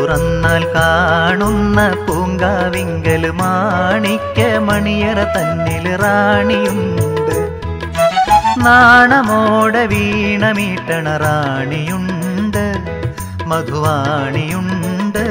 തുറന്നാൽ കാണുന്ന പൂങ്കാവിങ്കൽ മാണിക്ക മണിയറ തന്നിൽ റാണിയുണ്ട്. നാണമോടെ വീണമീട്ടണ റാണിയുണ്ട്, മധുവാണിയുണ്ട്.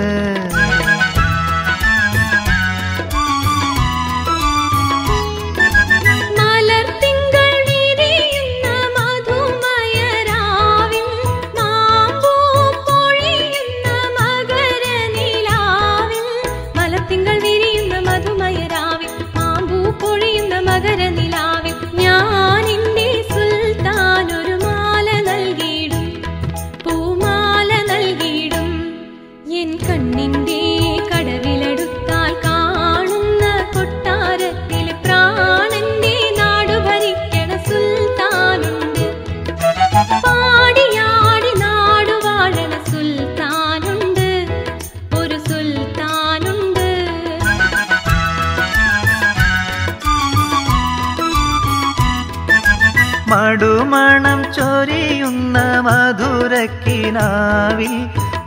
മടുമണം ചൊരിയുന്ന മധുരക്കിനാവിൽ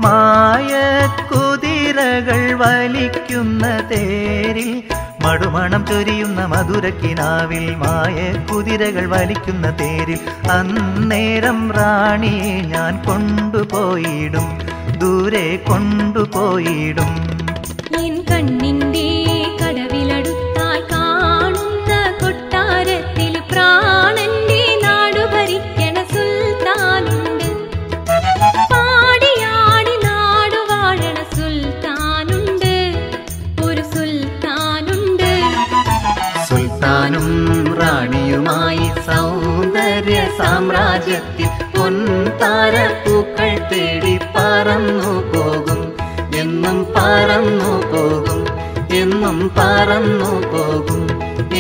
മായക്കുതിരകൾ വലിക്കുന്ന തേരിൽ, മടുമണം ചൊരിയുന്ന മധുരക്കിനാവിൽ മായക്കുതിരകൾ വലിക്കുന്ന തേരിൽ അന്നേരം റാണിയെ ഞാൻ കൊണ്ടുപോയിടും, ദൂരെ കൊണ്ടുപോയിടും. കണ്ണിൻ്റെ കടവിലടുത്താൽ കാണുന്ന കൊട്ടാരത്തിൽ പ്രാണന്റെ റാണിയുമായി സൗന്ദര്യ സാമ്രാജ്യത്തിൽ പൊൻതാരപ്പൂക്കൾ തേടി പറന്നു പോകും, എന്നും പറന്നു പോകും, എന്നും പറന്നു പോകും,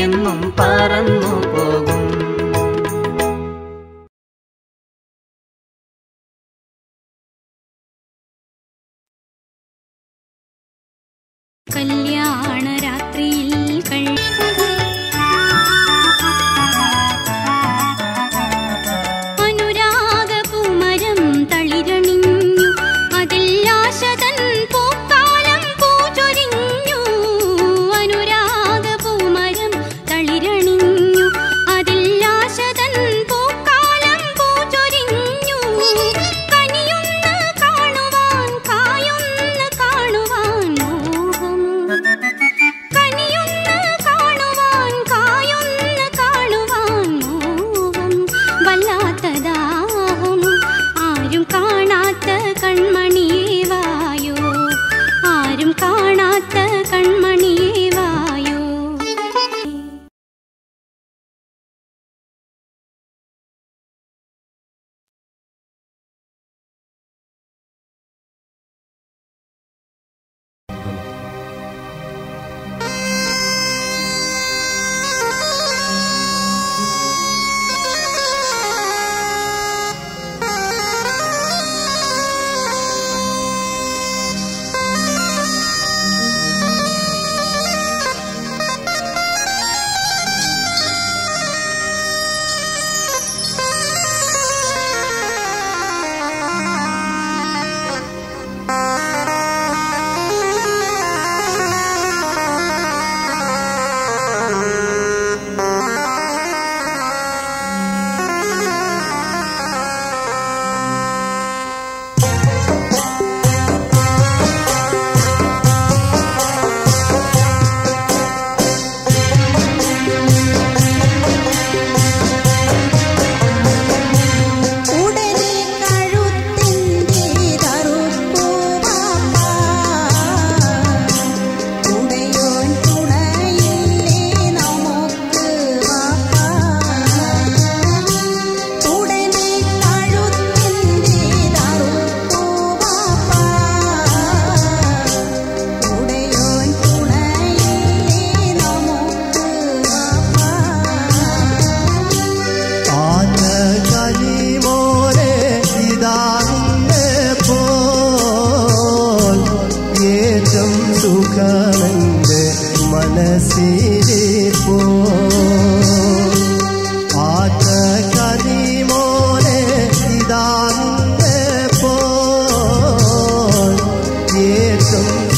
എന്നും പറന്നു പോകും. കല്യാണ രാത്രിയിൽ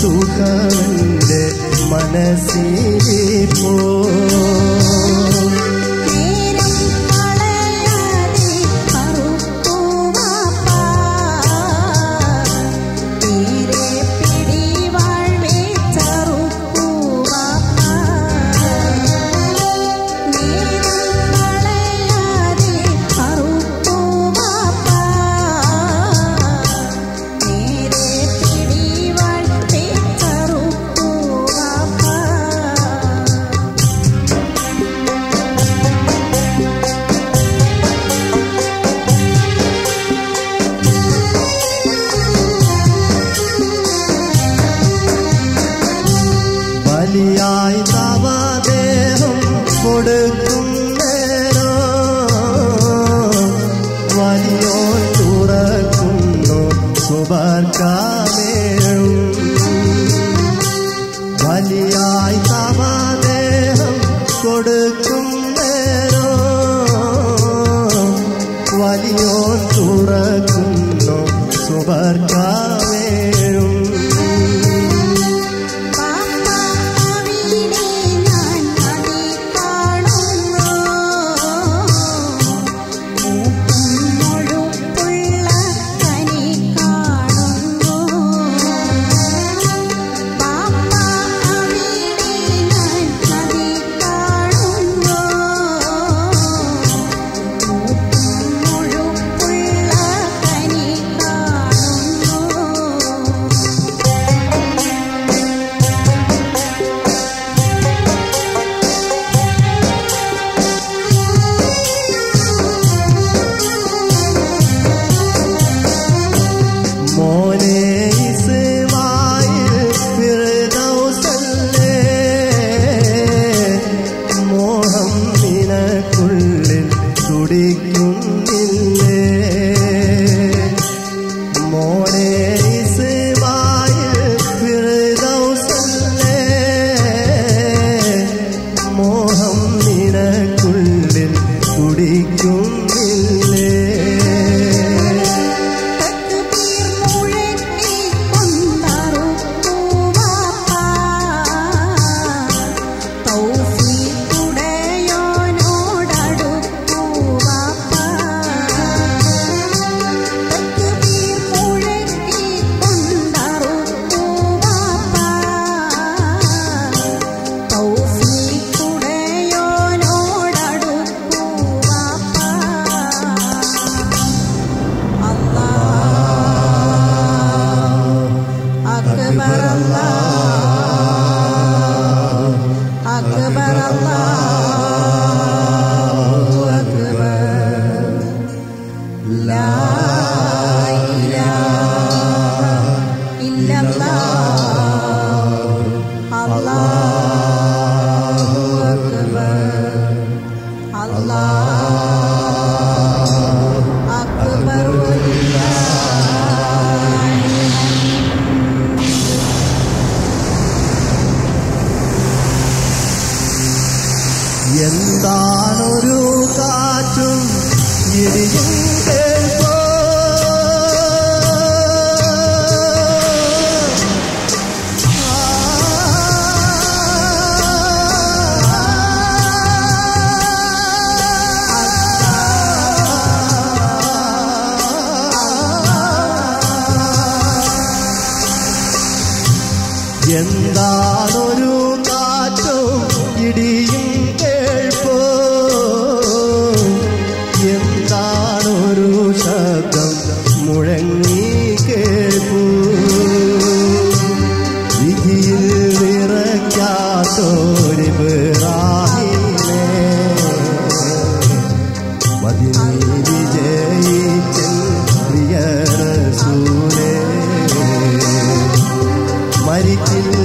സുഖമുണ്ട് മനസ്സിലിപ്പോ I